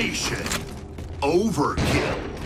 Domination. Overkill.